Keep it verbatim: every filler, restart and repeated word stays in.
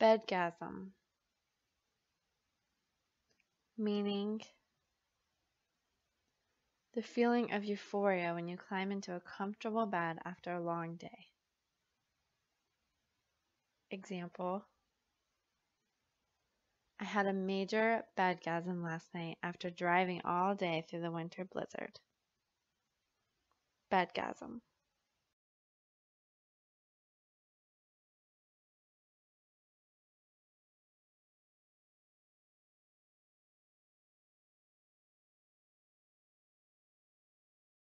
Bedgasm, meaning the feeling of euphoria when you climb into a comfortable bed after a long day. Example: I had a major bedgasm last night after driving all day through the winter blizzard. Bedgasm.